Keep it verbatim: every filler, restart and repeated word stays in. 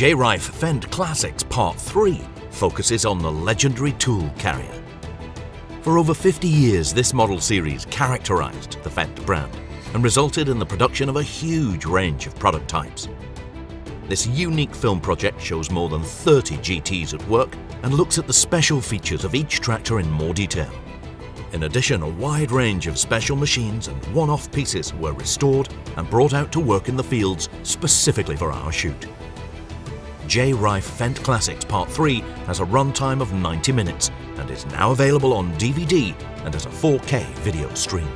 J-Reiff Fendt Classics Part three focuses on the legendary tool carrier. For over fifty years, this model series characterized the Fendt brand and resulted in the production of a huge range of product types. This unique film project shows more than thirty G Ts at work and looks at the special features of each tractor in more detail. In addition, a wide range of special machines and one-off pieces were restored and brought out to work in the fields specifically for our shoot. J-Reiff Fendt Classics Part three has a runtime of ninety minutes and is now available on D V D and as a four K video stream.